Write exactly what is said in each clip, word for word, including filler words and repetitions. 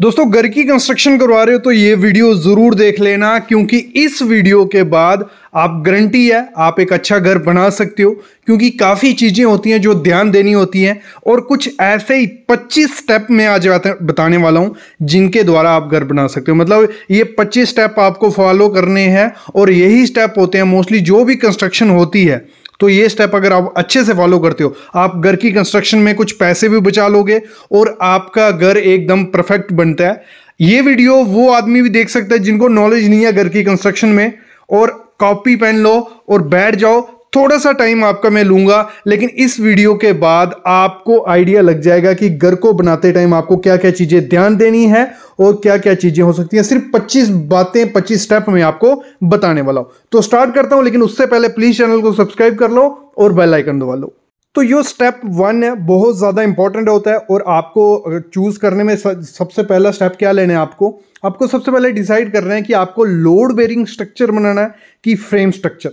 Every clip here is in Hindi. दोस्तों घर की कंस्ट्रक्शन करवा रहे हो तो ये वीडियो जरूर देख लेना, क्योंकि इस वीडियो के बाद आप गारंटी है आप एक अच्छा घर बना सकते हो। क्योंकि काफ़ी चीज़ें होती हैं जो ध्यान देनी होती हैं और कुछ ऐसे ही पच्चीस स्टेप में आज बताने वाला हूँ जिनके द्वारा आप घर बना सकते हो। मतलब ये पच्चीस स्टेप आपको फॉलो करने हैं और यही स्टेप होते हैं मोस्टली जो भी कंस्ट्रक्शन होती है। तो ये स्टेप अगर आप अच्छे से फॉलो करते हो आप घर की कंस्ट्रक्शन में कुछ पैसे भी बचा लोगे और आपका घर एकदम परफेक्ट बनता है। ये वीडियो वो आदमी भी देख सकता है जिनको नॉलेज नहीं है घर की कंस्ट्रक्शन में। और कॉपी पेन लो और बैठ जाओ, थोड़ा सा टाइम आपका मैं लूंगा, लेकिन इस वीडियो के बाद आपको आइडिया लग जाएगा कि घर को बनाते टाइम आपको क्या क्या चीज़ें ध्यान देनी है और क्या क्या चीज़ें हो सकती हैं। सिर्फ पच्चीस बातें पच्चीस स्टेप में आपको बताने वाला हूँ। तो स्टार्ट करता हूँ, लेकिन उससे पहले प्लीज़ चैनल को सब्सक्राइब कर लो और बेल आइकन दबा लो। तो ये स्टेप वन है, बहुत ज़्यादा इंपॉर्टेंट होता है। और आपको चूज़ करने में सबसे पहला स्टेप क्या लेना है, आपको आपको सबसे पहले डिसाइड करना है कि आपको लोड बेरिंग स्ट्रक्चर बनाना है कि फ्रेम स्ट्रक्चर।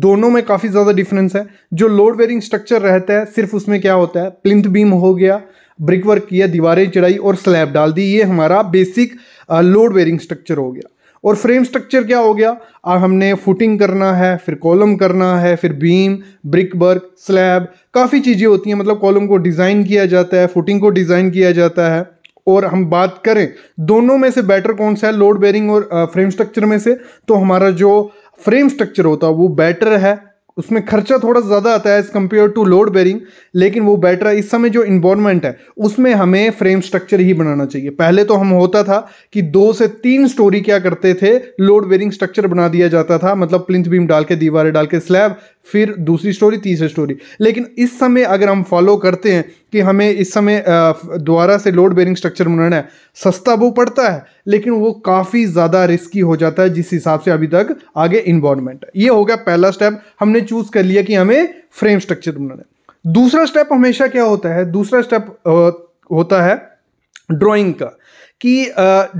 दोनों में काफ़ी ज़्यादा डिफरेंस है। जो लोड बेरिंग स्ट्रक्चर रहता है सिर्फ उसमें क्या होता है, प्लिंथ बीम हो गया, ब्रिक वर्क किया, दीवारें चढ़ाई और स्लैब डाल दी, ये हमारा बेसिक लोड बेरिंग स्ट्रक्चर हो गया। और फ्रेम स्ट्रक्चर क्या हो गया, आ, हमने फुटिंग करना है, फिर कॉलम करना है, फिर बीम, ब्रिक वर्क, स्लैब, काफ़ी चीज़ें होती हैं। मतलब कॉलम को डिज़ाइन किया जाता है, फुटिंग को डिज़ाइन किया जाता है। और हम बात करें दोनों में से बेटर कौन सा है, लोड बेरिंग और फ्रेम स्ट्रक्चर में से, तो हमारा जो फ्रेम स्ट्रक्चर होता है वो बेटर है। उसमें खर्चा थोड़ा ज़्यादा आता है as compare to load bearing, लेकिन वो बेटर है। इस समय जो इन्वायरमेंट है उसमें हमें फ्रेम स्ट्रक्चर ही बनाना चाहिए। पहले तो हम होता था कि दो से तीन स्टोरी क्या करते थे, लोड बेरिंग स्ट्रक्चर बना दिया जाता था। मतलब प्लिंथ बीम डाल के, दीवारें डाल के, स्लैब, फिर दूसरी स्टोरी, तीसरी स्टोरी। लेकिन इस समय अगर हम फॉलो करते हैं कि हमें इस समय दोबारा से लोड बेरिंग स्ट्रक्चर बनाना है, सस्ता वो पड़ता है लेकिन वो काफ़ी ज़्यादा रिस्की हो जाता है जिस हिसाब से अभी तक आगे इन्वायरमेंट है। ये हो गया पहला स्टेप, हमने चूज़ कर लिया कि हमें फ्रेम स्ट्रक्चर बनाना है। दूसरा स्टेप हमेशा क्या होता है, दूसरा स्टेप होता है ड्राइंग का, कि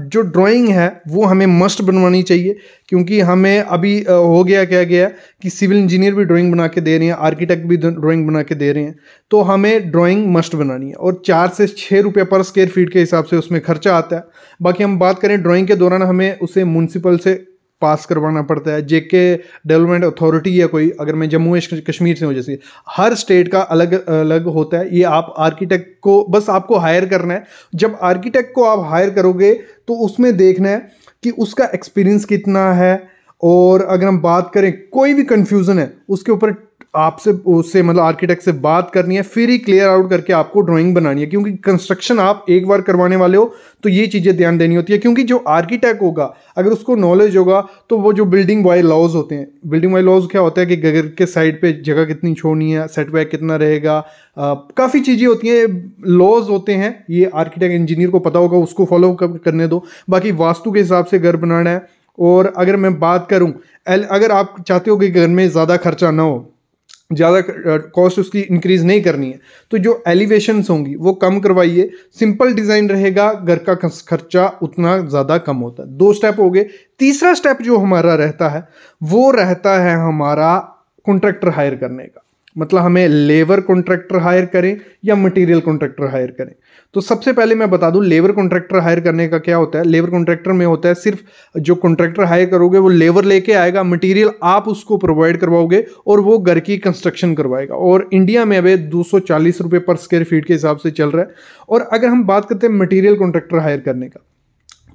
जो ड्राइंग है वो हमें मस्ट बनवानी चाहिए। क्योंकि हमें अभी हो गया क्या गया कि सिविल इंजीनियर भी ड्राइंग बना के दे रहे हैं, आर्किटेक्ट भी ड्राइंग बना के दे रहे हैं, तो हमें ड्राइंग मस्ट बनानी है। और चार से छः रुपये पर स्क्वायर फीट के हिसाब से उसमें खर्चा आता है। बाकी हम बात करें ड्राइंग के दौरान हमें उसे म्यूनसिपल से पास करवाना पड़ता है, जेके डेवलपमेंट अथॉरिटी या कोई, अगर मैं जम्मू एंड कश्मीर से हूँ, जैसे हर स्टेट का अलग अलग होता है। ये आप आर्किटेक्ट को बस आपको हायर करना है। जब आर्किटेक्ट को आप हायर करोगे तो उसमें देखना है कि उसका एक्सपीरियंस कितना है। और अगर हम बात करें कोई भी कन्फ्यूज़न है उसके ऊपर आपसे उससे मतलब आर्किटेक्ट से बात करनी है, फिर ही क्लियर आउट करके आपको ड्राइंग बनानी है। क्योंकि कंस्ट्रक्शन आप एक बार करवाने वाले हो तो ये चीज़ें ध्यान देनी होती है। क्योंकि जो आर्किटेक्ट होगा अगर उसको नॉलेज होगा तो वो जो बिल्डिंग बाय लॉज होते हैं, बिल्डिंग बाय लॉज क्या होता है कि घर के साइड पे जगह कितनी छोड़नी है, सेटबैक कितना रहेगा, काफ़ी चीज़ें होती हैं, लॉज होते हैं, ये आर्किटेक्ट इंजीनियर को पता होगा, उसको फॉलो करने दो। बाकी वास्तु के हिसाब से घर बनाना है। और अगर मैं बात करूँ, अगर आप चाहते हो कि घर में ज़्यादा खर्चा ना हो, ज़्यादा कॉस्ट उसकी इंक्रीज़ नहीं करनी है, तो जो एलिवेशंस होंगी वो कम करवाइए। सिंपल डिज़ाइन रहेगा, घर का खर्चा उतना ज़्यादा कम होता है। दो स्टेप हो गए। तीसरा स्टेप जो हमारा रहता है वो रहता है हमारा कॉन्ट्रैक्टर हायर करने का। मतलब हमें लेबर कॉन्ट्रैक्टर हायर करें या मटेरियल कॉन्ट्रैक्टर हायर करें। तो सबसे पहले मैं बता दूं, लेबर कॉन्ट्रैक्टर हायर करने का क्या होता है। लेबर कॉन्ट्रैक्टर में होता है सिर्फ जो कॉन्ट्रैक्टर हायर करोगे वो लेबर लेके आएगा, मटेरियल आप उसको प्रोवाइड करवाओगे और वो घर की कंस्ट्रक्शन करवाएगा। और इंडिया में अभी दो सौ चालीस रुपये पर स्क्वायर फीट के हिसाब से चल रहा है। और अगर हम बात करते हैं मटेरियल कॉन्ट्रैक्टर हायर करने का,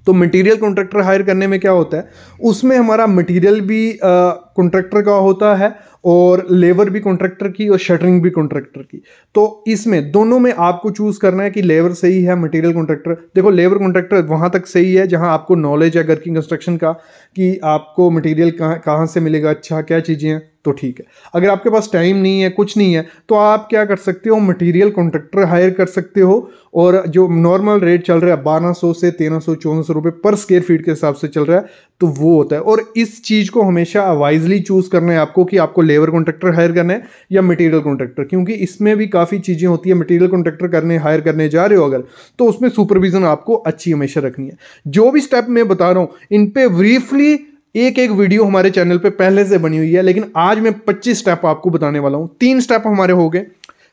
तो मटेरियल कॉन्ट्रैक्टर हायर करने में क्या होता है, उसमें हमारा मटेरियल भी कॉन्ट्रैक्टर का होता है और लेबर भी कॉन्ट्रैक्टर की और शटरिंग भी कॉन्ट्रैक्टर की। तो इसमें दोनों में आपको चूज़ करना है कि लेबर सही है मटेरियल कॉन्ट्रैक्टर। देखो लेबर कॉन्ट्रैक्टर वहाँ तक सही है जहाँ आपको नॉलेज है घर की कंस्ट्रक्शन का, कि आपको मटेरियल कहाँ कहाँ से मिलेगा, अच्छा क्या चीज़ें हैं, तो ठीक है। अगर आपके पास टाइम नहीं है, कुछ नहीं है, तो आप क्या कर सकते हो, मटेरियल कॉन्ट्रैक्टर हायर कर सकते हो। और जो नॉर्मल रेट चल रहा है बारह सौ से तेरह सौ चौदह सौ रुपये पर स्क्वायर फीट के हिसाब से चल रहा है, तो वो होता है। और इस चीज़ को हमेशा वाइजली चूज़ करना है आपको, कि आपको लेबर कॉन्ट्रैक्टर हायर करना है या मटेरियल कॉन्ट्रैक्टर। क्योंकि इसमें भी काफ़ी चीज़ें होती है। मटेरियल कॉन्ट्रैक्टर करने हायर करने जा रहे हो अगर, तो उसमें सुपरविज़न आपको अच्छी हमेशा रखनी है। जो भी स्टेप मैं बता रहा हूँ इन पर ब्रीफली एक एक वीडियो हमारे चैनल पे पहले से बनी हुई है, लेकिन आज मैं पच्चीस स्टेप आपको बताने वाला हूँ। तीन स्टेप हमारे हो गए,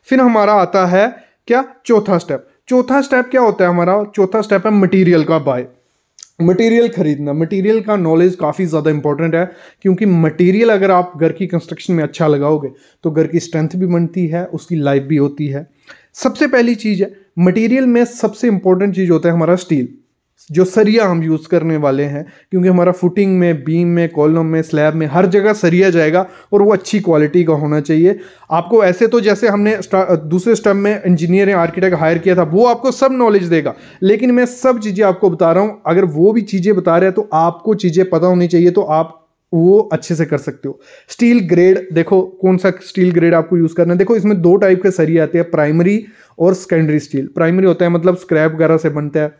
फिर हमारा आता है क्या, चौथा स्टेप। चौथा स्टेप क्या होता है हमारा, चौथा स्टेप है मटेरियल का बाय, मटेरियल खरीदना। मटेरियल का नॉलेज काफ़ी ज़्यादा इंपॉर्टेंट है, क्योंकि मटेरियल अगर आप घर की कंस्ट्रक्शन में अच्छा लगाओगे तो घर की स्ट्रेंथ भी बनती है, उसकी लाइफ भी होती है। सबसे पहली चीज़ है मटेरियल में सबसे इंपॉर्टेंट चीज़ होता है हमारा स्टील, जो सरिया हम यूज़ करने वाले हैं, क्योंकि हमारा फुटिंग में, बीम में, कॉलम में, स्लैब में हर जगह सरिया जाएगा और वो अच्छी क्वालिटी का होना चाहिए आपको। ऐसे तो जैसे हमने दूसरे स्टेप में इंजीनियर या आर्किटेक्ट हायर किया था वो आपको सब नॉलेज देगा, लेकिन मैं सब चीज़ें आपको बता रहा हूँ, अगर वो भी चीज़ें बता रहे हैं तो आपको चीज़ें पता होनी चाहिए, तो आप वो अच्छे से कर सकते हो। स्टील ग्रेड देखो, कौन सा स्टील ग्रेड आपको यूज़ करना है। देखो इसमें दो टाइप के सरिया आते हैं, प्राइमरी और सेकेंडरी स्टील। प्राइमरी होता है मतलब स्क्रैप वगैरह से बनता है,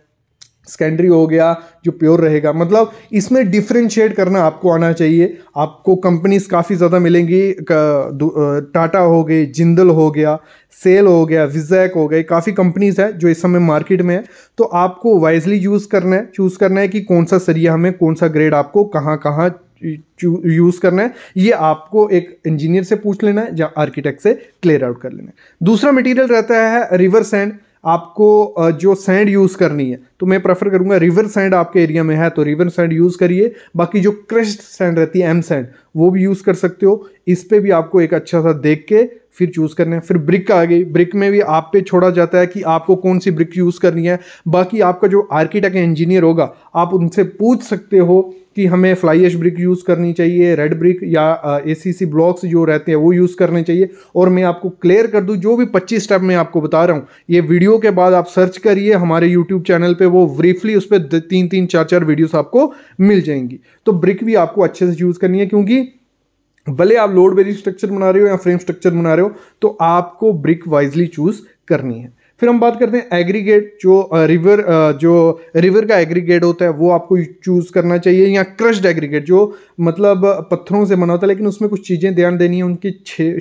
सेकेंडरी हो गया जो प्योर रहेगा। मतलब इसमें डिफ्रेंशिएट करना आपको आना चाहिए। आपको कंपनीज काफ़ी ज़्यादा मिलेंगी, टाटा हो गई, जिंदल हो गया, सेल हो गया, विजैक हो गई, काफ़ी कंपनीज है जो इस समय मार्केट में है। तो आपको वाइजली यूज़ करना है, चूज़ करना है कि कौन सा सरिया हमें, कौन सा ग्रेड आपको कहाँ कहाँ यूज़ करना है। ये आपको एक इंजीनियर से पूछ लेना है या आर्किटेक्ट से क्लियर आउट कर लेना है। दूसरा मटीरियल रहता है रिवर सैंड। आपको जो सैंड यूज़ करनी है तो मैं प्रेफर करूंगा रिवर सैंड आपके एरिया में है तो रिवर सैंड यूज़ करिए। बाकी जो क्रश्ड सैंड रहती है, एम सैंड, वो भी यूज़ कर सकते हो। इस पे भी आपको एक अच्छा सा देख के फिर चूज़ करना है। फिर ब्रिक आ गई, ब्रिक में भी आप पे छोड़ा जाता है कि आपको कौन सी ब्रिक यूज़ करनी है। बाकी आपका जो आर्किटेक्ट इंजीनियर होगा आप उनसे पूछ सकते हो कि हमें फ्लाई एश ब्रिक यूज़ करनी चाहिए, रेड ब्रिक या एसीसी ब्लॉक्स जो रहते हैं वो यूज़ करने चाहिए। और मैं आपको क्लियर कर दूं, जो भी पच्चीस स्टेप मैं आपको बता रहा हूँ, ये वीडियो के बाद आप सर्च करिए हमारे यूट्यूब चैनल पे, वो ब्रीफली उस पर तीन तीन चार चार वीडियोस आपको मिल जाएंगी। तो ब्रिक भी आपको अच्छे से यूज़ करनी है, क्योंकि भले आप लोड बेरिंग स्ट्रक्चर बना रहे हो या फ्रेम स्ट्रक्चर बना रहे हो तो आपको ब्रिक वाइजली चूज़ करनी है। फिर हम बात करते हैं एग्रीगेट, जो रिवर जो रिवर का एग्रीगेट होता है वो आपको चूज़ करना चाहिए, या क्रश्ड एग्रीगेट जो मतलब पत्थरों से बना होता है, लेकिन उसमें कुछ चीज़ें ध्यान देनी है, उनकी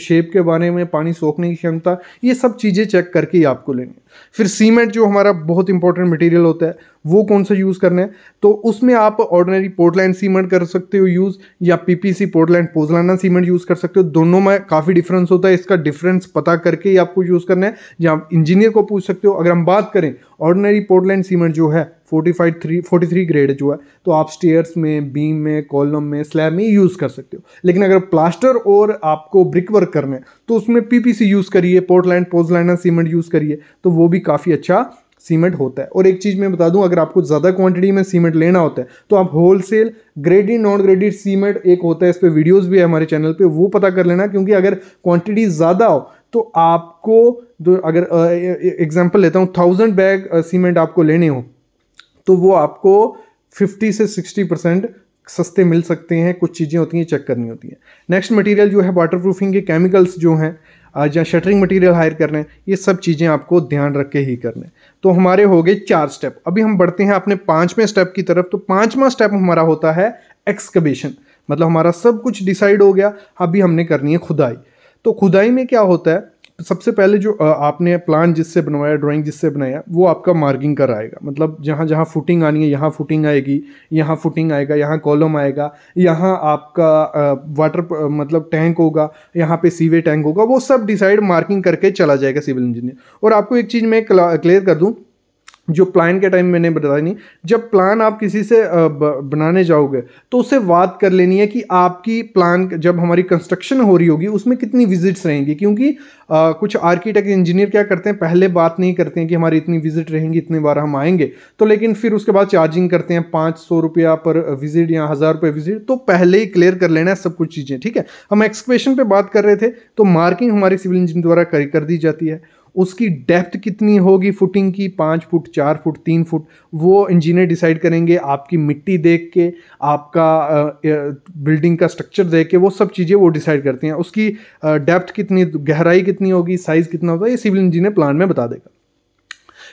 शेप के बारे में, पानी सोखने की क्षमता, ये सब चीज़ें चेक करके ही आपको लेनी है। फिर सीमेंट जो हमारा बहुत इंपॉर्टेंट मटेरियल होता है वो कौन सा यूज़ करना है, तो उसमें आप ऑर्डिनरी पोर्टलैंड सीमेंट कर सकते हो यूज़, या PPC Portland pozzolana cement use कर सकते हो। दोनों में काफ़ी डिफरेंस होता है, इसका डिफरेंस पता करके ही आपको यूज़ करना है, या आप इंजीनियर को पूछ सकते हो। अगर हम बात करें ऑर्डिनरी पोर्टलैंड सीमेंट जो है forty five three forty three grade जो है, तो आप स्टेयर्स में, बीम में, कॉलम में, स्लैब में यूज़ कर सकते हो। लेकिन अगर प्लास्टर और आपको ब्रिक वर्क करना है तो उसमें पीपीसी यूज़ करिए, पोर्टलैंड पोज़लाना सीमेंट यूज़ करिए, तो वो भी काफ़ी अच्छा सीमेंट होता है। और एक चीज़ मैं बता दूं, अगर आपको ज़्यादा क्वांटिटी में सीमेंट लेना होता है तो आप wholesale graded, non graded cement एक होता है, इस पर वीडियोज़ भी है हमारे चैनल पे, वो पता कर लेना। क्योंकि अगर क्वांटिटी ज़्यादा हो तो आपको, तो अगर एग्जांपल लेता हूँ, थाउजेंड बैग सीमेंट आपको लेने हो तो वो आपको फिफ्टी से सिक्सटी परसेंट सस्ते मिल सकते हैं। कुछ चीज़ें होती हैं चेक करनी होती हैं। नेक्स्ट मटेरियल जो है वाटर प्रूफिंग के केमिकल्स जो हैं, या शटरिंग मटेरियल हायर करना है, ये सब चीज़ें आपको ध्यान रख के ही करना है। तो हमारे हो गए चार स्टेप। अभी हम बढ़ते हैं अपने पाँचवें स्टेप की तरफ। तो पाँचवा स्टेप हमारा होता है एक्सकवेशन, मतलब हमारा सब कुछ डिसाइड हो गया, अभी हमने करनी है खुदाई। तो खुदाई में क्या होता है, सबसे पहले जो आपने प्लान जिससे बनवाया, ड्राइंग जिससे बनाया, वो आपका मार्किंग कराएगा। मतलब जहाँ जहाँ फुटिंग आनी है, यहाँ फुटिंग आएगी, यहाँ फुटिंग आएगा, यहाँ कॉलम आएगा, यहाँ आपका वाटर मतलब टैंक होगा, यहाँ पे सीवे टैंक होगा, वो सब डिसाइड मार्किंग करके चला जाएगा सिविल इंजीनियर। और आपको एक चीज़ मैं क्लियर कर दूँ, जो प्लान के टाइम मैंने बताया नहीं, जब प्लान आप किसी से बनाने जाओगे तो उससे बात कर लेनी है कि आपकी प्लान, जब हमारी कंस्ट्रक्शन हो रही होगी उसमें कितनी विजिट्स रहेंगी। क्योंकि आ, कुछ आर्किटेक्ट इंजीनियर क्या करते हैं, पहले बात नहीं करते हैं कि हमारी इतनी विजिट रहेंगी, इतनी बार हम आएंगे, तो लेकिन फिर उसके बाद चार्जिंग करते हैं पाँच सौ रुपया पर विजिट या हज़ार रुपये विजिट। तो पहले ही क्लियर कर लेना है सब कुछ चीज़ें, ठीक है। हम एक्सकवेशन पर बात कर रहे थे, तो मार्किंग हमारी सिविल इंजीनियर द्वारा कर दी जाती है। उसकी डेप्थ कितनी होगी फुटिंग की, पाँच फुट, चार फुट, तीन फुट, वो इंजीनियर डिसाइड करेंगे आपकी मिट्टी देख के, आपका बिल्डिंग का स्ट्रक्चर देख के, वो सब चीज़ें वो डिसाइड करते हैं। उसकी डेप्थ कितनी, गहराई कितनी होगी, साइज़ कितना होगा, ये सिविल इंजीनियर प्लान में बता देगा।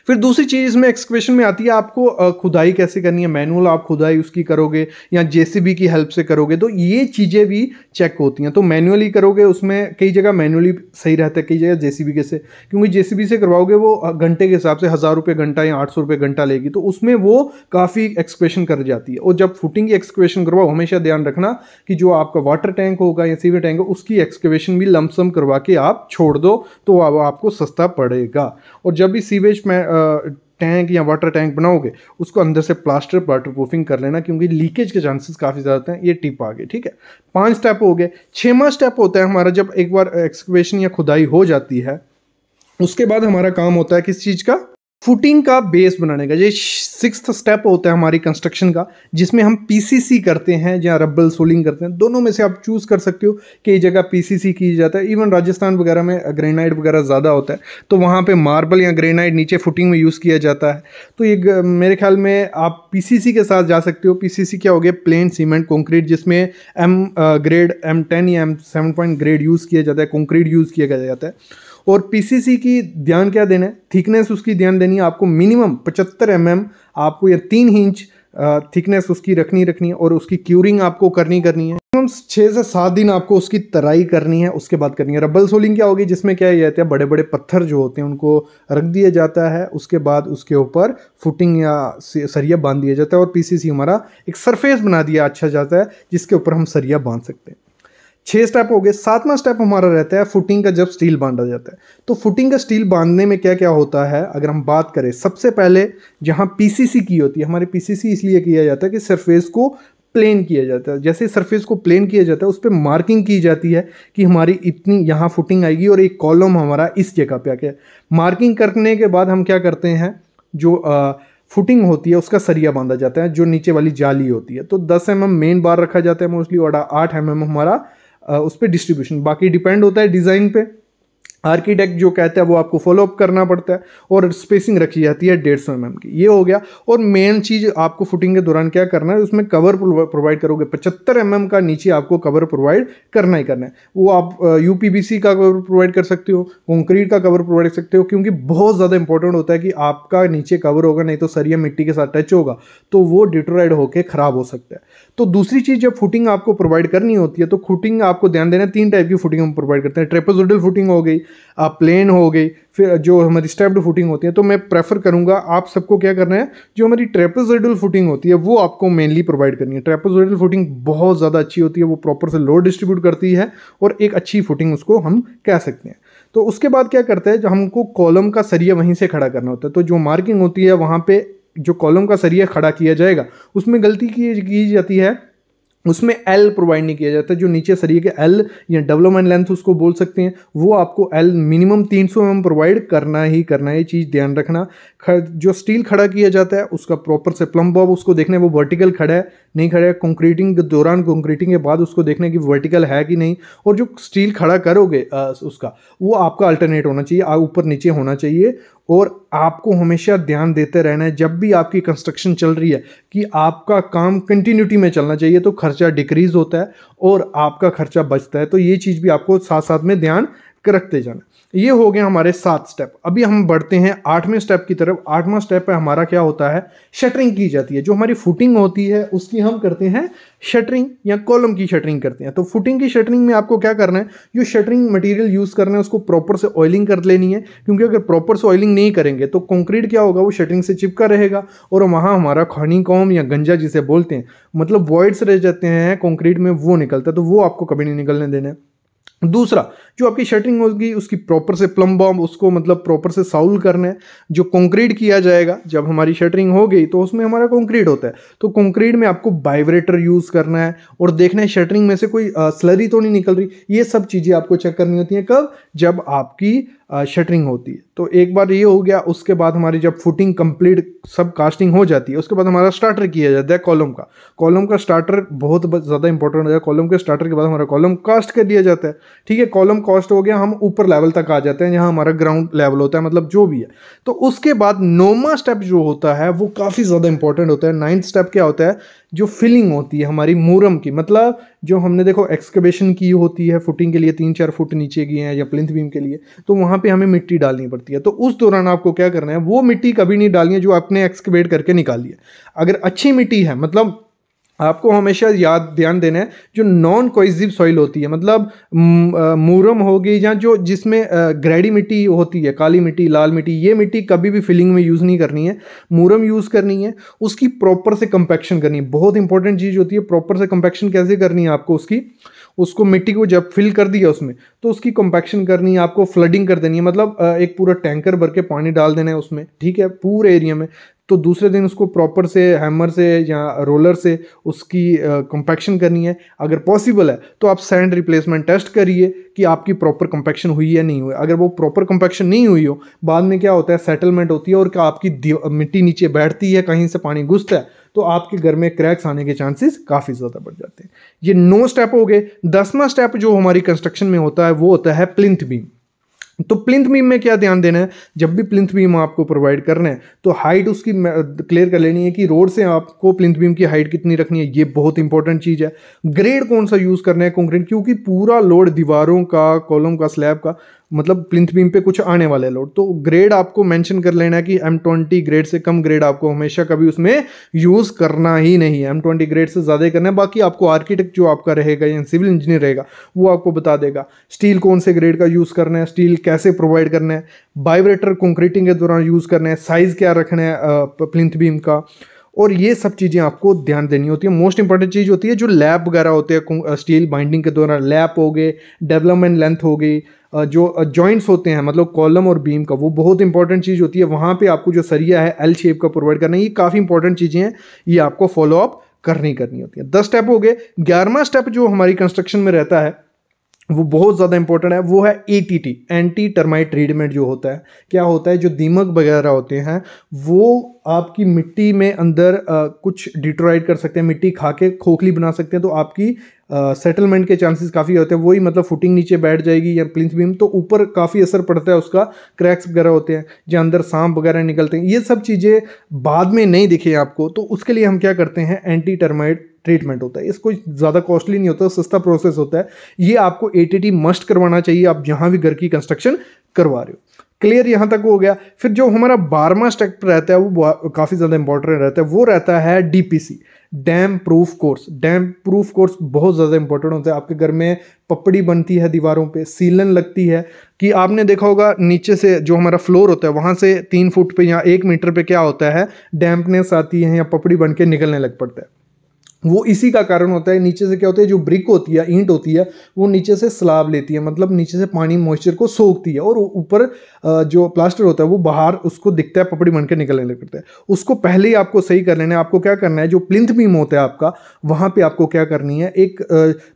फिर दूसरी चीज़ इसमें एक्सकवेशन में आती है, आपको खुदाई कैसे करनी है, मैनुअल आप खुदाई उसकी करोगे या जेसीबी की हेल्प से करोगे, तो ये चीज़ें भी चेक होती हैं। तो मैनुअली करोगे, उसमें कई जगह मैनुअली सही रहता है, कई जगह जेसीबी के से, क्योंकि जेसीबी से करवाओगे वो घंटे के हिसाब से हज़ार रुपये घंटा या आठ सौ रुपये घंटा लेगी, तो उसमें वो काफ़ी एक्सकवेशन कर जाती है। और जब फुटिंग की एक्सकवेशन करवाओ, हमेशा ध्यान रखना कि जो आपका वाटर टैंक होगा या सीवर टैंक होगा उसकी एक्सकवेशन भी लमसम करवा के आप छोड़ दो, तो आपको सस्ता पड़ेगा। और जब भी सीवेज में टैंक या वाटर टैंक बनाओगे उसको अंदर से प्लास्टर वाटरप्रूफिंग कर लेना, क्योंकि लीकेज के चांसेस काफ़ी ज़्यादा हैं। ये टिप आ गई, ठीक है। पांच स्टेप हो गए। छठवां स्टेप होता है हमारा, जब एक बार एक्सकेवेशन या खुदाई हो जाती है उसके बाद हमारा काम होता है किस चीज़ का, फुटिंग का बेस बनाने का। ये सिक्स्थ स्टेप होता है हमारी कंस्ट्रक्शन का, जिसमें हम पीसीसी करते हैं या रबल सोलिंग करते हैं। दोनों में से आप चूज़ कर सकते हो कि जगह पीसीसी की जाता है। इवन राजस्थान वगैरह में ग्रेनाइट वगैरह ज़्यादा होता है तो वहाँ पे मार्बल या ग्रेनाइट नीचे फुटिंग में यूज़ किया जाता है। तो ये मेरे ख्याल में आप पीसीसी के साथ जा सकते हो। पीसीसी क्या हो गया, प्लेन सीमेंट कंक्रीट, जिसमें एम ग्रेड एम टेन या M seven point grade use किया जाता है, कंक्रीट यूज़ किया जाता है। और पीसीसी की ध्यान क्या देना है, थिकनेस उसकी ध्यान देनी है आपको। मिनिमम पचहत्तर एम एम आपको या तीन इंच थिकनेस उसकी रखनी रखनी है और उसकी क्यूरिंग आपको करनी करनी है। मिनिमम छः से सात दिन आपको उसकी तराई करनी है, उसके बाद करनी है। रबल सोलिंग क्या होगी, जिसमें क्या किया जाता है, बड़े बड़े पत्थर जो होते हैं उनको रख दिया जाता है, उसके बाद उसके ऊपर फुटिंग या सरिया बांध दिया जाता है। और पीसीसी हमारा एक सरफेस बना दिया अच्छा जाता है जिसके ऊपर हम सरिया बांध सकते हैं। छः स्टेप हो गए। सातवां स्टेप हमारा रहता है फुटिंग का, जब स्टील बांधा जाता है। तो फुटिंग का स्टील बांधने में क्या क्या होता है अगर हम बात करें, सबसे पहले जहाँ पीसीसी की होती है, हमारे पीसीसी इसलिए किया जाता है कि सरफेस को प्लेन किया जाता है। जैसे सरफेस को प्लेन किया जाता है उस पर मार्किंग की जाती है कि हमारी इतनी यहाँ फुटिंग आएगी और एक कॉलम हमारा इस जगह पर आके। मार्किंग करने के बाद हम क्या करते हैं, जो आ, फुटिंग होती है उसका सरिया बांधा जाता है, जो नीचे वाली जाली होती है। तो दस एम एम मेन बार रखा जाता है मोस्टली, और आठ एम एम हमारा उस पर डिस्ट्रीब्यूशन। बाकी डिपेंड होता है डिज़ाइन पे, आर्किटेक्ट जो कहता है वो आपको फॉलोअप करना पड़ता है। और स्पेसिंग रखी जाती है डेढ़ सौ एम एम की। ये हो गया। और मेन चीज़ आपको फुटिंग के दौरान क्या करना है, उसमें कवर प्रोवाइड करोगे। पचहत्तर एम एम का नीचे आपको कवर प्रोवाइड करना ही करना है। वो आप यू पी बी सी का कवर प्रोवाइड कर सकते हो, कंक्रीट का कवर प्रोवाइड कर सकते हो, क्योंकि बहुत ज़्यादा इंपॉर्टेंट होता है कि आपका नीचे कवर होगा, नहीं तो सरिया मिट्टी के साथ टच होगा तो वो डिटोराइड होकर ख़राब हो सकता है। तो दूसरी चीज़, जब फुटिंग आपको प्रोवाइड करनी होती है तो फुटिंग आपको ध्यान देना है। तीन टाइप की फुटिंग हम प्रोवाइड करते हैं, ट्रेपेजोइडल फुटिंग हो गई, आप प्लेन हो गई, फिर जो हमारी स्टेप्ड फुटिंग होती है। तो मैं प्रेफर करूंगा आप सबको क्या करना है, जो हमारी ट्रेपेजोइडल फुटिंग होती है वो आपको मेनली प्रोवाइड करनी है। ट्रेपेजोइडल फुटिंग बहुत ज़्यादा अच्छी होती है, वो प्रॉपर से लोड डिस्ट्रीब्यूट करती है और एक अच्छी फुटिंग उसको हम कह सकते हैं। तो उसके बाद क्या करते हैं, जो हमको कॉलम का सरिया वहीं से खड़ा करना होता है। तो जो मार्किंग होती है वहाँ पर जो कॉलम का सरिया खड़ा किया जाएगा, उसमें गलती की जाती है, उसमें एल प्रोवाइड नहीं किया जाता। जो नीचे सरिये के एल या डेवलपमेंट लेंथ उसको बोल सकते हैं, वो आपको एल मिनिमम तीन सौ एम प्रोवाइड करना ही करना है। ये चीज़ ध्यान रखना। जो स्टील खड़ा किया जाता है उसका प्रॉपर से प्लम बॉब उसको देखना है, वो वर्टिकल खड़ा है नहीं खड़ा है। कंक्रीटिंग के दौरान, कंक्रीटिंग के बाद उसको देखना है कि वर्टिकल है कि नहीं। और जो स्टील खड़ा करोगे आ, उसका वो आपका अल्टरनेट होना चाहिए, ऊपर नीचे होना चाहिए। और आपको हमेशा ध्यान देते रहना है जब भी आपकी कंस्ट्रक्शन चल रही है कि आपका काम कंटिन्यूटी में चलना चाहिए, तो खर्चा डिक्रीज़ होता है और आपका खर्चा बचता है। तो ये चीज़ भी आपको साथ साथ में ध्यान रखते जाना। ये हो गया हमारे सात स्टेप। अभी हम बढ़ते हैं आठवें स्टेप की तरफ। आठवां स्टेप है हमारा क्या होता है, शटरिंग की जाती है। जो हमारी फुटिंग होती है उसकी हम करते हैं शटरिंग या कॉलम की शटरिंग करते हैं। तो फुटिंग की शटरिंग में आपको क्या करना है, जो शटरिंग मटेरियल यूज़ करना है उसको प्रॉपर से ऑयलिंग कर लेनी है, क्योंकि अगर प्रॉपर से ऑयलिंग नहीं करेंगे तो कंक्रीट क्या होगा, वो शटरिंग से चिपका रहेगा और वहाँ हमारा हनीकॉम्ब या गंजा जिसे बोलते हैं, मतलब वॉइड्स रह जाते हैं कंक्रीट में, वो निकलता है। तो वो आपको कभी नहीं निकलने देना है। दूसरा, जो आपकी शटरिंग होगी उसकी प्रॉपर से प्लम बॉम्ब उसको मतलब प्रॉपर से साउल करना है। जो कंक्रीट किया जाएगा, जब हमारी शटरिंग हो गई तो उसमें हमारा कंक्रीट होता है, तो कंक्रीट में आपको वाइब्रेटर यूज़ करना है और देखना है शटरिंग में से कोई आ, स्लरी तो नहीं निकल रही। ये सब चीज़ें आपको चेक करनी होती हैं कब, जब आपकी शटरिंग होती है। तो एक बार ये हो गया। उसके बाद हमारी जब फुटिंग कंप्लीट सब कास्टिंग हो जाती है, उसके बाद हमारा स्टार्टर किया जाता है कॉलम का। कॉलम का स्टार्टर बहुत ज़्यादा इंपॉर्टेंट होता है। कॉलम के स्टार्टर के बाद हमारा कॉलम कास्ट कर दिया जाता है, ठीक है। कॉलम कास्ट हो गया, हम ऊपर लेवल तक आ जाते हैं जहाँ हमारा ग्राउंड लेवल होता है, मतलब जो भी है। तो उसके बाद नौवां स्टेप जो होता है वो काफ़ी ज़्यादा इंपॉर्टेंट होता है। नाइन्थ स्टेप क्या होता है, जो फिलिंग होती है हमारी मूरम की, मतलब जो हमने देखो एक्सकवेशन की होती है फुटिंग के लिए, तीन चार फुट नीचे गए हैं या प्लिंथ बीम के लिए, तो वहाँ पे हमें मिट्टी डालनी पड़ती है। तो उस दौरान आपको क्या करना है, वो मिट्टी कभी नहीं डालनी है जो आपने एक्सकवेट करके निकाली है। अगर अच्छी मिट्टी है, मतलब आपको हमेशा याद ध्यान देना है जो नॉन कोहेसिव सॉइल होती है, मतलब मूरम होगी या जो जिसमें ग्रेडी मिट्टी होती है, काली मिट्टी, लाल मिट्टी, ये मिट्टी कभी भी फिलिंग में यूज़ नहीं करनी है, मूरम यूज़ करनी है, उसकी प्रॉपर से कंपैक्शन करनी है। बहुत इंपॉर्टेंट चीज़ होती है प्रॉपर से कंपैक्शन कैसे करनी है आपको उसकी, उसको मिट्टी को जब फिल कर दिया उसमें तो उसकी कंपैक्शन करनी है, आपको फ्लडिंग कर देनी है, मतलब एक पूरा टैंकर भर के पानी डाल देना है उसमें, ठीक है, पूरे एरिया में। तो दूसरे दिन उसको प्रॉपर से हैमर से या रोलर से उसकी कंपैक्शन करनी है। अगर पॉसिबल है तो आप सैंड रिप्लेसमेंट टेस्ट करिए कि आपकी प्रॉपर कंपैक्शन हुई या नहीं हुई। अगर वो प्रॉपर कंपैक्शन नहीं हुई हो, बाद में क्या होता है, सेटलमेंट होती है और क्या आपकी मिट्टी नीचे बैठती है, कहीं से पानी घुसता है, तो आपके घर में क्रैक्स आने के चांसेस काफ़ी ज़्यादा बढ़ जाते हैं। ये नौ स्टेप हो गए। दसवां स्टेप जो हमारी कंस्ट्रक्शन में होता है वो होता है प्लिंथ बीम। तो प्लिंथ बीम में क्या ध्यान देना है, जब भी प्लिंथ बीम आपको प्रोवाइड करना है तो हाइट उसकी क्लियर कर लेनी है कि रोड से आपको प्लिंथ बीम की हाइट कितनी रखनी है, ये बहुत इंपॉर्टेंट चीज़ है। ग्रेड कौन सा यूज़ करना है कंक्रीट, क्योंकि पूरा लोड दीवारों का, कॉलम का, स्लैब का, मतलब प्लिंथ बीम पे कुछ आने वाला है लोड, तो ग्रेड आपको मेंशन कर लेना है कि एम ट्वेंटी ग्रेड से कम ग्रेड आपको हमेशा कभी उसमें यूज़ करना ही नहीं है, एम ट्वेंटी ग्रेड से ज़्यादा करना है। बाकी आपको आर्किटेक्ट जो आपका रहेगा या सिविल इंजीनियर रहेगा वो आपको बता देगा स्टील कौन से ग्रेड का यूज़ करना है, स्टील कैसे प्रोवाइड करना है, वाइब्रेटर कंक्रीटिंग के दौरान यूज़ करना है, साइज़ क्या रखना है प्लिंथ बीम का, और ये सब चीज़ें आपको ध्यान देनी होती है। मोस्ट इंपॉर्टेंट चीज़ होती है जो लैप वगैरह होते हैं स्टील बाइंडिंग के दौरान, लैप हो गए, डेवलपमेंट लेंथ हो गई, जो जॉइंट्स होते हैं मतलब कॉलम और बीम का, वो बहुत इंपॉर्टेंट चीज़ होती है। वहाँ पे आपको जो सरिया है एल शेप का प्रोवाइड करना है, ये काफ़ी इंपॉर्टेंट चीज़ें हैं, ये आपको फॉलोअप करनी करनी होती है। दस स्टेप हो गए। ग्यारहवां स्टेप जो हमारी कंस्ट्रक्शन में रहता है वो बहुत ज़्यादा इंपॉर्टेंट है, वो है A T T, anti termite treatment जो होता है। क्या होता है, जो दीमक वगैरह होते हैं वो आपकी मिट्टी में अंदर आ, कुछ डिट्रॉइड कर सकते हैं, मिट्टी खा के खोखली बना सकते हैं, तो आपकी सेटलमेंट के चांसेस काफ़ी होते हैं। वही मतलब फुटिंग नीचे बैठ जाएगी या प्लिंथ बीम, तो ऊपर काफ़ी असर पड़ता है उसका, क्रैक्स वगैरह होते हैं या अंदर सांप वगैरह निकलते हैं, ये सब चीज़ें बाद में नहीं दिखे आपको, तो उसके लिए हम क्या करते हैं, एंटी टर्माइट ट्रीटमेंट होता है। इसको ज़्यादा कॉस्टली नहीं होता, सस्ता प्रोसेस होता है। ये आपको ए टी टी मस्ट करवाना चाहिए आप जहाँ भी घर की कंस्ट्रक्शन करवा रहे हो। क्लियर यहाँ तक हो गया। फिर जो हमारा बारहवां स्टेप रहता है वो काफ़ी ज़्यादा इंपॉर्टेंट रहता है, वो रहता है D P C, damp proof course. Damp proof course बहुत ज़्यादा इंपॉर्टेंट होता है। आपके घर में पपड़ी बनती है दीवारों पे, सीलन लगती है, कि आपने देखा होगा नीचे से जो हमारा फ्लोर होता है वहाँ से तीन फुट पे या एक मीटर पे क्या होता है, डैम्पनेस आती है या पपड़ी बन के निकलने लग पड़ता है, वो इसी का कारण होता है। नीचे से क्या होता है, जो ब्रिक होती है, ईंट होती है, वो नीचे से स्लाब लेती है, मतलब नीचे से पानी मॉइस्चर को सोखती है, और ऊपर जो प्लास्टर होता है वो बाहर उसको दिखता है, पपड़ी बनकर निकलने लगता है। उसको पहले ही आपको सही कर लेना है। आपको क्या करना है, जो प्लिंथ बीम होता है आपका, वहाँ पर आपको क्या करनी है, एक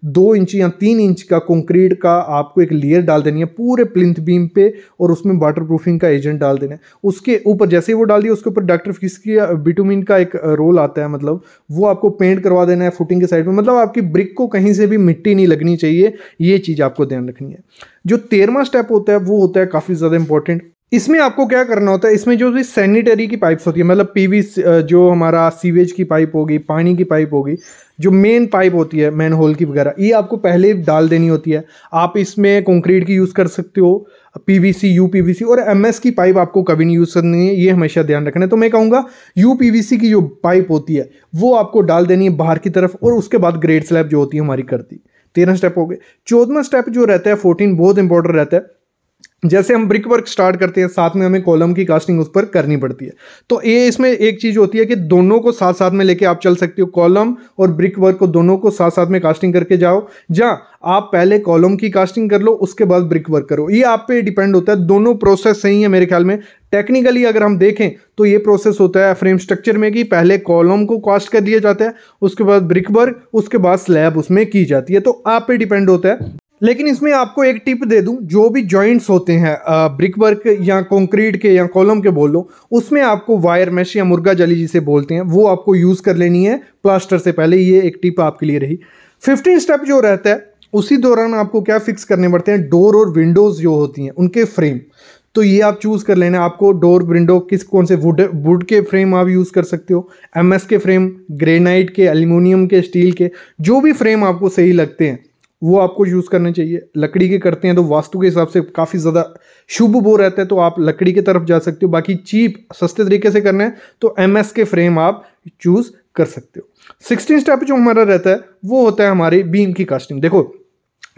दो इंच या तीन इंच का कंक्रीट का आपको एक लेयर डाल देनी है पूरे प्लिंथ बीम पे, और उसमें वाटर प्रूफिंग का एजेंट डाल देना है। उसके ऊपर जैसे ही वो डाल दिया, उसके ऊपर डॉक्टर फिस्की बिटुमिन का एक रोल आता है, मतलब वो आपको पेंट देना है फुटिंग के साइड पे, मतलब आपकी ब्रिक को कहीं से भी मिट्टी नहीं लगनी चाहिए, ये चीज आपको ध्यान रखनी है। जो तेरहवां स्टेप होता है वो होता है काफी ज्यादा इंपॉर्टेंट। इसमें आपको क्या करना होता है, इसमें जो सैनिटरी की पाइप्स होती है, मतलब पीवी जो हमारा सीवेज की पाइप होगी, पानी की पाइप होगी, जो मेन पाइप होती है मैन होल की वगैरह, ये आपको पहले डाल देनी होती है। आप इसमें कंक्रीट की यूज़ कर सकते हो, पीवीसी, यूपीवीसी और एमएस की पाइप आपको कभी नहीं यूज़ करनी है, ये हमेशा ध्यान रखना है। तो मैं कहूँगा यूपीवीसी की जो पाइप होती है वो आपको डाल देनी है बाहर की तरफ, और उसके बाद ग्रेड स्लैब जो होती है हमारी कर दी। तेरह स्टेप हो गए। चौदहवां स्टेप जो रहता है, फोर्टीन, बहुत इंपॉर्टेंट रहता है। जैसे हम ब्रिक वर्क स्टार्ट करते हैं, साथ में हमें कॉलम की कास्टिंग उस पर करनी पड़ती है, तो ये इसमें एक चीज़ होती है कि दोनों को साथ साथ में लेके आप चल सकते हो, कॉलम और ब्रिक वर्क को दोनों को साथ साथ में कास्टिंग करके जाओ, जहाँ आप पहले कॉलम की कास्टिंग कर लो उसके बाद ब्रिक वर्क करो। ये आप पे डिपेंड होता है, दोनों प्रोसेस सही है मेरे ख्याल में। टेक्निकली अगर हम देखें तो ये प्रोसेस होता है फ्रेम स्ट्रक्चर में कि पहले कॉलम को कास्ट कर दिया जाता है, उसके बाद ब्रिक वर्क, उसके बाद स्लैब उसमें की जाती है, तो आप पे डिपेंड होता है। लेकिन इसमें आपको एक टिप दे दूं, जो भी जॉइंट्स होते हैं ब्रिक वर्क या कंक्रीट के या कॉलम के बोल लो, उसमें आपको वायर मैश या मुर्गा जाली जिसे बोलते हैं वो आपको यूज़ कर लेनी है प्लास्टर से पहले, ये एक टिप आपके लिए रही। फिफ्टीन स्टेप जो रहता है उसी दौरान आपको क्या फिक्स करने पड़ते हैं, डोर और विंडोज़ जो होती हैं उनके फ्रेम, तो ये आप चूज़ कर लेना। आपको डोर विंडो किस कौन से वुड वुड के फ्रेम आप यूज़ कर सकते हो, एमएस के फ्रेम, ग्रेनाइट के, एल्यूमिनियम के, स्टील के, जो भी फ्रेम आपको सही लगते हैं वो आपको यूज़ करने चाहिए। लकड़ी के करते हैं तो वास्तु के हिसाब से काफ़ी ज़्यादा शुभ वो रहता है, तो आप लकड़ी की तरफ जा सकते हो। बाकी चीप सस्ते तरीके से करना है तो एमएस के फ्रेम आप चूज़ कर सकते हो। सिक्सटीन स्टेप जो हमारा रहता है वो होता है हमारी बीम की कास्टिंग। देखो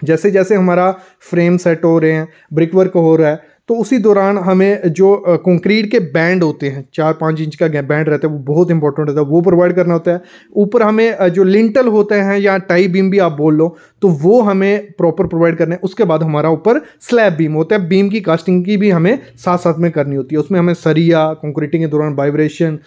जैसे जैसे हमारा फ्रेम सेट हो रहे हैं, ब्रिक वर्क हो रहा है, तो उसी दौरान हमें जो कंक्रीट के बैंड होते हैं, चार पाँच इंच का बैंड रहता है, वो बहुत इंपॉर्टेंट रहता है, वो प्रोवाइड करना होता है। ऊपर हमें जो लिंटल होते हैं या टाई बीम भी आप बोल लो, तो वो हमें प्रॉपर प्रोवाइड करना है। उसके बाद हमारा ऊपर स्लैब बीम होता है, बीम की कास्टिंग की भी हमें साथ साथ में करनी होती है। उसमें हमें सरिया, कंक्रीटिंग के दौरान वाइब्रेशन,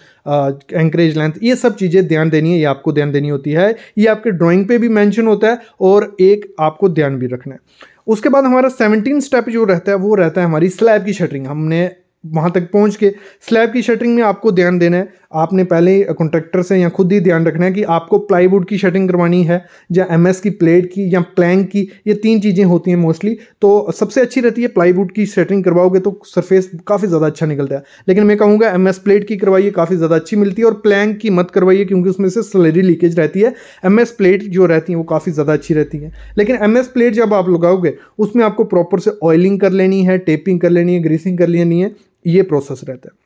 एंकरेज लेंथ, ये सब चीज़ें ध्यान देनी है, ये आपको ध्यान देनी होती है। ये आपके ड्राइंग पे भी मैंशन होता है और एक आपको ध्यान भी रखना है। उसके बाद हमारा सेवनटीन स्टेप जो रहता है वो रहता है हमारी स्लैब की शटरिंग। हमने वहाँ तक पहुँच के स्लैब की शटरिंग में आपको ध्यान देना है। आपने पहले ही कॉन्ट्रैक्टर से या खुद ही ध्यान रखना है कि आपको प्लाईवुड की शटरिंग करवानी है या एमएस की प्लेट की या प्लैंक की, ये तीन चीज़ें होती हैं मोस्टली। तो सबसे अच्छी रहती है प्लाईवुड की शटरिंग करवाओगे तो सरफेस काफ़ी ज़्यादा अच्छा निकलता है, लेकिन मैं कहूँगा एमएस प्लेट की करवाइए, काफ़ी ज़्यादा अच्छी मिलती है। और प्लैंक की मत करवाइए क्योंकि उसमें से स्लरी लीकेज रहती है। एमएस प्लेट जो रहती है वो काफ़ी ज़्यादा अच्छी रहती है, लेकिन एमएस प्लेट जब आप लगाओगे उसमें आपको प्रॉपर से ऑयलिंग कर लेनी है, टेपिंग कर लेनी है, ग्रीसिंग कर लेनी है, ये प्रोसेस रहता है।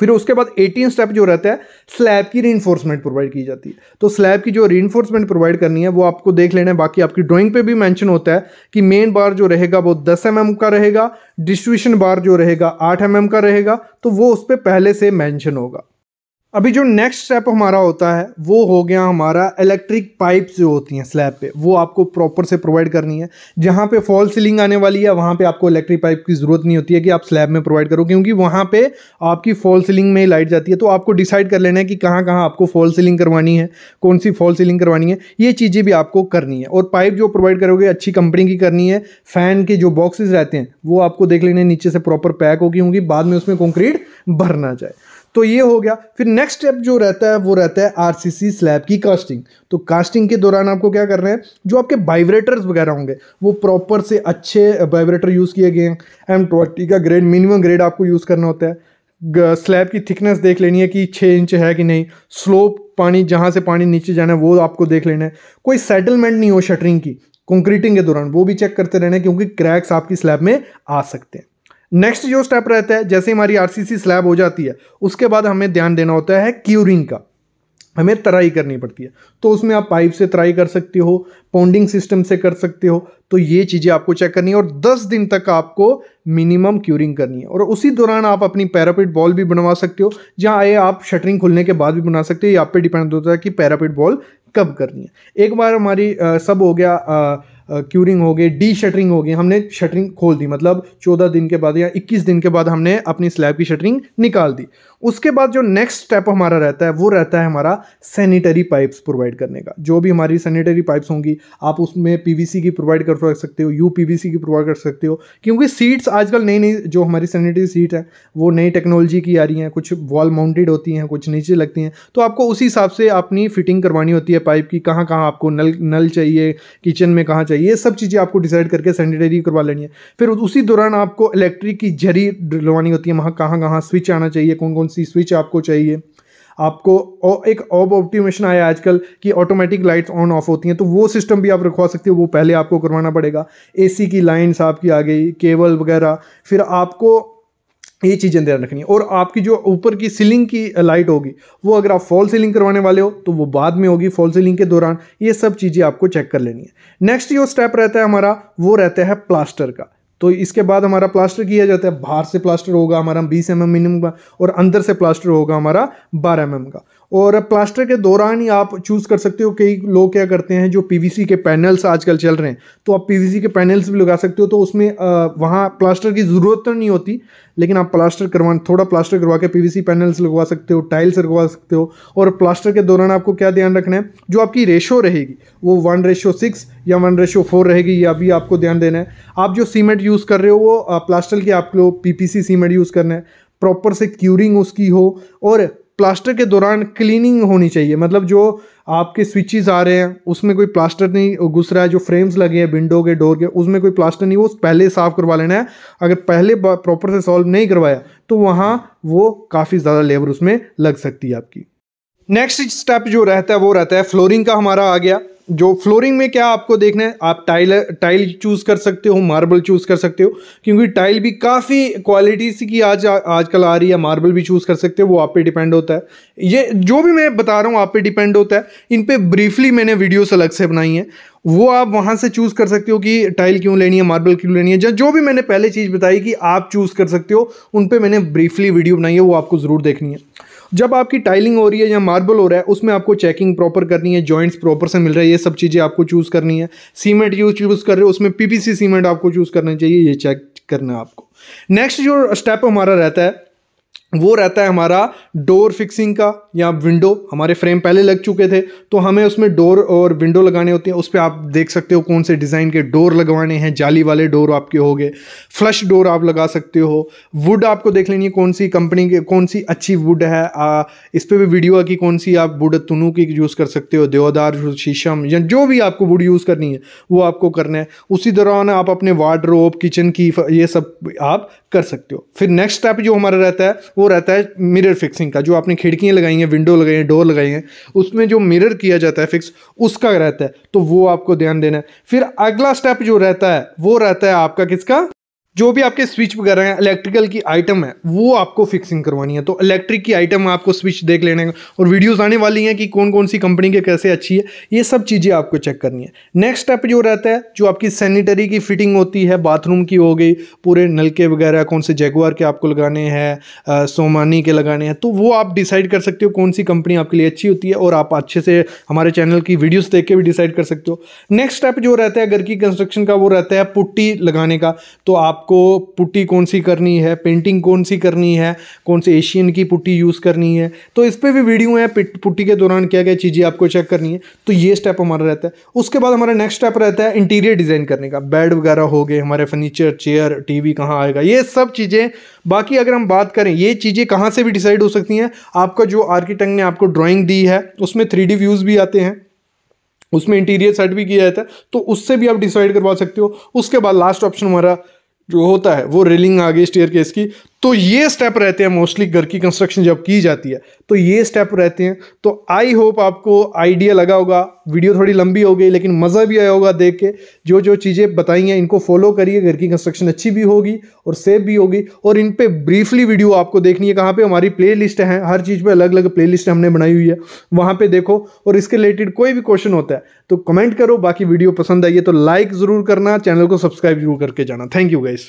फिर उसके बाद एटीन स्टेप जो रहता है स्लैब की रीइंफोर्समेंट प्रोवाइड की जाती है। तो स्लैब की जो रीइंफोर्समेंट प्रोवाइड करनी है वो आपको देख लेना है। बाकी आपकी ड्राइंग पे भी मेंशन होता है कि मेन बार जो रहेगा वो दस एम एम का रहेगा, डिस्ट्रीब्यूशन बार जो रहेगा आठ एम एम का रहेगा, तो वो उस पर पहले से मेंशन होगा। अभी जो नेक्स्ट स्टेप हमारा होता है वो हो गया हमारा इलेक्ट्रिक पाइप्स जो होती हैं स्लैब पे, वो आपको प्रॉपर से प्रोवाइड करनी है। जहाँ पे फॉल सीलिंग आने वाली है वहाँ पे आपको इलेक्ट्रिक पाइप की ज़रूरत नहीं होती है कि आप स्लैब में प्रोवाइड करो, क्योंकि वहाँ पे आपकी फॉल सीलिंग में ही लाइट जाती है। तो आपको डिसाइड कर लेना है कि कहाँ कहाँ आपको फॉल सीलिंग करवानी है, कौन सी फॉल सीलिंग करवानी है, ये चीज़ें भी आपको करनी है। और पाइप जो प्रोवाइड करोगे अच्छी कंपनी की करनी है। फ़ैन के जो बॉक्सेज रहते हैं वो आपको देख लेने नीचे से प्रॉपर पैक होगी, क्योंकि बाद में उसमें कंक्रीट भरना जाए। तो ये हो गया। फिर नेक्स्ट स्टेप जो रहता है वो रहता है आरसीसी स्लैब की कास्टिंग। तो कास्टिंग के दौरान आपको क्या करना है, जो आपके वाइब्रेटर्स वगैरह होंगे वो प्रॉपर से अच्छे वाइब्रेटर यूज़ किए गए हैं। एम ट्वेंटी का ग्रेड, मिनिमम ग्रेड आपको यूज़ करना होता है। स्लैब की थिकनेस देख लेनी है कि छः इंच है कि नहीं। स्लोप पानी, जहाँ से पानी नीचे जाना है वो आपको देख लेना है। कोई सेटलमेंट नहीं हो शटरिंग की, कंक्रीटिंग के दौरान वो भी चेक करते रहना है, क्योंकि क्रैक्स आपकी स्लैब में आ सकते हैं। नेक्स्ट जो स्टेप रहता है, जैसे हमारी आरसीसी स्लैब हो जाती है उसके बाद हमें ध्यान देना होता है क्यूरिंग का। हमें तराई करनी पड़ती है, तो उसमें आप पाइप से तराई कर सकते हो, पॉन्डिंग सिस्टम से कर सकते हो। तो ये चीज़ें आपको चेक करनी है और दस दिन तक आपको मिनिमम क्यूरिंग करनी है। और उसी दौरान आप अपनी पैरापिट बॉल भी बनवा सकते हो, जहाँ ये आप शटरिंग खुलने के बाद भी बना सकते हो। ये आप पे डिपेंड होता है कि पैरापिट बॉल कब करनी है। एक बार हमारी आ, सब हो गया, आ, क्यूरिंग हो गई, डी शटरिंग हो गई, हमने शटरिंग खोल दी, मतलब चौदह दिन के बाद या इक्कीस दिन के बाद हमने अपनी स्लैब की शटरिंग निकाल दी। उसके बाद जो नेक्स्ट स्टेप हमारा रहता है वो रहता है हमारा सैनिटरी पाइप्स प्रोवाइड करने का। जो भी हमारी सैनिटरी पाइप्स होंगी आप उसमें पीवीसी की प्रोवाइड कर सकते हो, यू पीवीसी की प्रोवाइड कर सकते हो, क्योंकि सीट्स आजकल नई नई जो हमारी सैनिटरी सीट है वो नई टेक्नोलॉजी की आ रही हैं। कुछ वॉल माउंटेड होती हैं, कुछ नीचे लगती हैं, तो आपको उसी हिसाब से अपनी फिटिंग करवानी होती है पाइप की। कहाँ कहाँ आपको नल नल चाहिए, किचन में कहाँ, ये सब चीज़ें आपको डिसाइड करके सैनिटरी करवा लेनी है। फिर उसी दौरान आपको इलेक्ट्रिक की जरी डलवानी होती है, वहाँ कहाँ कहाँ स्विच आना चाहिए, कौन कौन सी स्विच आपको चाहिए। आपको और एक ऑब ऑप्टिमेशन आया आजकल कि ऑटोमेटिक लाइट्स ऑन ऑफ होती हैं, तो वो सिस्टम भी आप रखवा सकते हो, वो पहले आपको करवाना पड़ेगा। एसी की लाइन्स आपकी आ गई, केबल वगैरह, फिर आपको ये चीज़ें ध्यान रखनी है। और आपकी जो ऊपर की सीलिंग की लाइट होगी वो अगर आप फॉल सीलिंग करवाने वाले हो तो वो बाद में होगी, फॉल सीलिंग के दौरान ये सब चीज़ें आपको चेक कर लेनी है। नेक्स्ट जो स्टेप रहता है हमारा वो रहता है प्लास्टर का। तो इसके बाद हमारा प्लास्टर किया जाता है। बाहर से प्लास्टर होगा हमारा बीस एम एम मिनिमम का, और अंदर से प्लास्टर होगा हमारा बारह एम एम का। और प्लास्टर के दौरान ही आप चूज़ कर सकते हो। कई लोग क्या करते हैं, जो पीवीसी के पैनल्स आजकल चल रहे हैं, तो आप पीवीसी के पैनल्स भी लगा सकते हो, तो उसमें आ, वहाँ प्लास्टर की ज़रूरत तो नहीं होती, लेकिन आप प्लास्टर करवा थोड़ा प्लास्टर करवा के पीवीसी पैनल्स लगवा सकते हो, टाइल्स लगवा सकते हो। और प्लास्टर के दौरान आपको क्या ध्यान रखना है, जो आपकी रेशो रहेगी वो वन रेशो सिक्स या वन रेशो फोर रहेगी, या भी आपको ध्यान देना है। आप जो सीमेंट यूज़ कर रहे हो वो प्लास्टर की, आप लोग पीपीसी सीमेंट यूज़ करना है, प्रॉपर से क्यूरिंग उसकी हो। और प्लास्टर के दौरान क्लीनिंग होनी चाहिए, मतलब जो आपके स्विचेस आ रहे हैं उसमें कोई प्लास्टर नहीं घुस रहा है, जो फ्रेम्स लगे हैं विंडो के, डोर के, उसमें कोई प्लास्टर नहीं, वो पहले साफ़ करवा लेना है। अगर पहले प्रॉपर से सॉल्व नहीं करवाया तो वहाँ वो काफ़ी ज़्यादा लेबर उसमें लग सकती है आपकी। नेक्स्ट स्टेप जो रहता है वो रहता है फ्लोरिंग का, हमारा आ गया। जो फ्लोरिंग में क्या आपको देखना है, आप टाइल टाइल चूज़ कर सकते हो, मार्बल चूज़ कर सकते हो, क्योंकि टाइल भी काफ़ी क्वालिटीज़ की आज आजकल आ रही है। मार्बल भी चूज़ कर सकते हो, वो आप पे डिपेंड होता है। ये जो भी मैं बता रहा हूँ आप पे डिपेंड होता है। इन पे ब्रीफली मैंने वीडियोस अलग से बनाई हैं, वो आप वहाँ से चूज़ कर सकते हो कि टाइल क्यों लेनी है, मार्बल क्यों लेनी है। जो भी मैंने पहले चीज़ बताई कि आप चूज़ कर सकते हो, उन पर मैंने ब्रीफली वीडियो बनाई है, वो आपको ज़रूर देखनी है। जब आपकी टाइलिंग हो रही है या मार्बल हो रहा है, उसमें आपको चेकिंग प्रॉपर करनी है, जॉइंट्स प्रॉपर से मिल रहा है, ये सब चीज़ें आपको चूज़ करनी है। सीमेंट यूज चूज़ कर रहे हो, उसमें पीपीसी सीमेंट आपको चूज़ करना चाहिए, ये चेक करना है आपको। नेक्स्ट जो स्टेप हमारा रहता है वो रहता है हमारा डोर फिक्सिंग का, या विंडो। हमारे फ्रेम पहले लग चुके थे तो हमें उसमें डोर और विंडो लगाने होते हैं। उस पर आप देख सकते हो कौन से डिज़ाइन के डोर लगवाने हैं। जाली वाले डोर आपके हो गए, फ्लश डोर आप लगा सकते हो। वुड आपको देख लेनी है कौन सी कंपनी की, कौन सी अच्छी वुड है। आ, इस पर भी वीडियो है कि कौन सी आप वुड तनु की यूज़ कर सकते हो, देवदार, शीशम, या जो भी आपको वुड यूज़ करनी है वो आपको करना है। उसी दौरान आप अपने वार्डरोब, किचन की, ये सब आप कर सकते हो। फिर नेक्स्ट स्टेप जो हमारा रहता है वो रहता है मिरर फिक्सिंग का। जो आपने खिड़कियाँ लगाई हैं, विंडो लगाई हैं, डोर लगाई हैं, उसमें जो मिरर किया जाता है फिक्स, उसका रहता है, तो वो आपको ध्यान देना है। फिर अगला स्टेप जो रहता है वो रहता है आपका किसका, जो भी आपके स्विच वगैरह हैं, इलेक्ट्रिकल की आइटम है, वो आपको फिक्सिंग करवानी है। तो इलेक्ट्रिक की आइटम आपको स्विच देख लेने का, और वीडियोस आने वाली हैं कि कौन कौन सी कंपनी के कैसे अच्छी है, ये सब चीज़ें आपको चेक करनी है। नेक्स्ट स्टेप जो रहता है, जो आपकी सैनिटरी की फिटिंग होती है, बाथरूम की हो गई, पूरे नलके वगैरह कौन से जैगुआर के आपको लगाने हैं, सोमानी के लगाने हैं, तो वो आप डिसाइड कर सकते हो कौन सी कंपनी आपके लिए अच्छी होती है, और आप अच्छे से हमारे चैनल की वीडियोज़ देख के भी डिसाइड कर सकते हो। नेक्स्ट स्टेप जो रहता है घर की कंस्ट्रक्शन का, वो रहता है पुट्टी लगाने का। तो आप को पुट्टी कौन सी करनी है, पेंटिंग कौन सी करनी है, कौन सी एशियन की पुट्टी यूज़ करनी है, तो इस पर भी वीडियो है। पुट्टी के दौरान क्या क्या चीज़ें आपको चेक करनी है, तो ये स्टेप हमारा रहता है। उसके बाद हमारा नेक्स्ट स्टेप रहता है इंटीरियर डिज़ाइन करने का। बेड वगैरह हो गए हमारे, फर्नीचर, चेयर, टीवी कहाँ आएगा, ये सब चीज़ें। बाकी अगर हम बात करें, ये चीज़ें कहाँ से भी डिसाइड हो सकती हैं। आपका जो आर्किटेक्ट ने आपको ड्राॅइंग दी है, उसमें थ्री डी व्यूज़ भी आते हैं, उसमें इंटीरियर सेट भी किया जाता है, तो उससे भी आप डिसाइड करवा सकते हो। उसके बाद लास्ट ऑप्शन हमारा जो होता है वो रेलिंग आगे स्टेयरकेस की। तो ये स्टेप रहते हैं मोस्टली घर की कंस्ट्रक्शन जब की जाती है, तो ये स्टेप रहते हैं। तो आई होप आपको आइडिया लगा होगा। वीडियो थोड़ी लंबी हो गई, लेकिन मज़ा भी आया होगा देख के। जो जो चीज़ें बताई हैं इनको फॉलो करिए, घर की कंस्ट्रक्शन अच्छी भी होगी और सेफ भी होगी। और इन पर ब्रीफली वीडियो आपको देखनी है, कहाँ पे हमारी प्ले लिस्ट है, हर चीज़ पर अलग अलग प्ले लिस्ट हमने बनाई हुई है, वहाँ पर देखो। और इसके रिलेटेड कोई भी क्वेश्चन होता है तो कमेंट करो। बाकी वीडियो पसंद आई है तो लाइक ज़रूर करना, चैनल को सब्सक्राइब जरूर करके जाना। Thank you guys.